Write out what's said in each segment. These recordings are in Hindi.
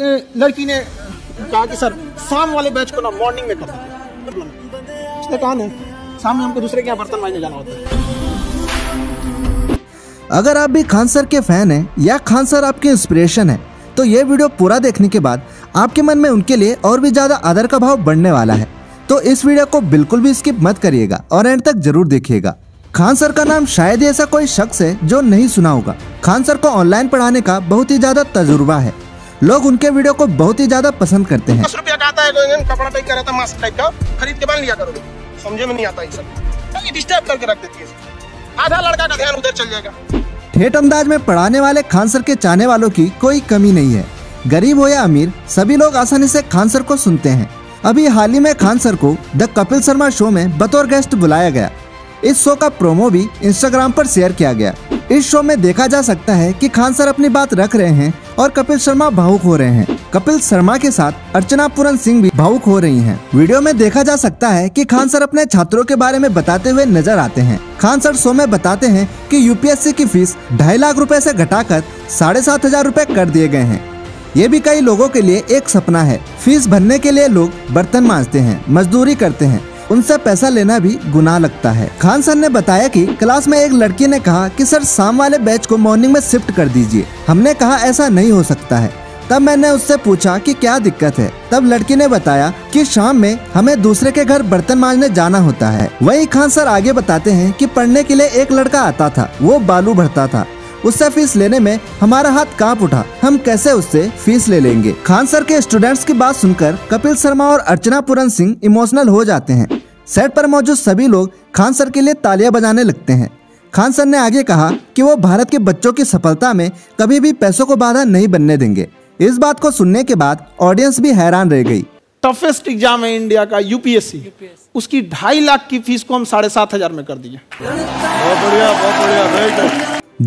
लड़की ने कहा कि सर शाम वाले बैच को ना मॉर्निंग में कर दीजिए। उसने कहा ना शाम में हमको दूसरे के यहाँ बर्तन मांजने जाना होता है। अगर आप भी खान सर के फैन हैं या खान सर आपके इंस्पिरेशन है तो ये वीडियो पूरा देखने के बाद आपके मन में उनके लिए और भी ज्यादा आदर का भाव बढ़ने वाला है, तो इस वीडियो को बिल्कुल भी स्किप मत करिएगा और एंड तक जरूर देखिएगा। खान सर का नाम शायद ऐसा कोई शख्स है जो नहीं सुना होगा। खान सर को ऑनलाइन पढ़ाने का बहुत ही ज्यादा तजुर्बा है। लोग उनके वीडियो को बहुत ही ज्यादा पसंद करते हैं। 10 रुपया का आता है, कपड़ा टाइप का रहता है, मास्क टाइप का, खरीद के बांध लिया करो। समझे में नहीं आता ये सब, डिस्टर्ब करके रख देती है, आधा लड़का का ध्यान उधर चल जाएगा। ठेठ अंदाज में पढ़ाने वाले खान सर के चाहने वालों की कोई कमी नहीं है। गरीब हो या अमीर, सभी लोग आसानी से खान सर को सुनते हैं। अभी हाल ही में खान सर को द कपिल शर्मा शो में बतौर गेस्ट बुलाया गया। इस शो का प्रोमो भी इंस्टाग्राम पर शेयर किया गया। इस शो में देखा जा सकता है कि खान सर अपनी बात रख रहे हैं और कपिल शर्मा भावुक हो रहे हैं। कपिल शर्मा के साथ अर्चना पूरन सिंह भी भावुक हो रही हैं। वीडियो में देखा जा सकता है कि खान सर अपने छात्रों के बारे में बताते हुए नजर आते हैं। खान सर शो में बताते हैं कि यूपीएससी की फीस 2.5 लाख रुपए से घटाकर 7,500 रुपए कर दिए गए हैं। ये भी कई लोगों के लिए एक सपना है। फीस भरने के लिए लोग बर्तन मांजते हैं, मजदूरी करते हैं, उनसे पैसा लेना भी गुनाह लगता है। खान सर ने बताया कि क्लास में एक लड़की ने कहा कि सर शाम वाले बैच को मॉर्निंग में शिफ्ट कर दीजिए। हमने कहा ऐसा नहीं हो सकता है। तब मैंने उससे पूछा कि क्या दिक्कत है। तब लड़की ने बताया कि शाम में हमें दूसरे के घर बर्तन मांजने जाना होता है। वहीं खान सर आगे बताते हैं कि पढ़ने के लिए एक लड़का आता था, वो बालू भरता था, उससे फीस लेने में हमारा हाथ कांप उठा, हम कैसे उससे फीस ले लेंगे। खान सर के स्टूडेंट्स की बात सुनकर कपिल शर्मा और अर्चना पूरन सिंह इमोशनल हो जाते हैं। सेट पर मौजूद सभी लोग खान सर के लिए तालियां बजाने लगते हैं। खान सर ने आगे कहा कि वो भारत के बच्चों की सफलता में कभी भी पैसों को बाधा नहीं बनने देंगे। इस बात को सुनने के बाद ऑडियंस भी हैरान रह गई। टफेस्ट एग्जाम है इंडिया का यूपीएससी, उसकी 2.5 लाख की फीस को हम 7,500 में कर दिए।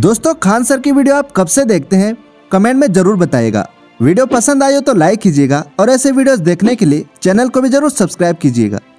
दोस्तों, खान सर की वीडियो आप कब से देखते हैं कमेंट में जरूर बताइएगा। वीडियो पसंद आई हो तो लाइक कीजिएगा और ऐसे वीडियोस देखने के लिए चैनल को भी जरूर सब्सक्राइब कीजिएगा।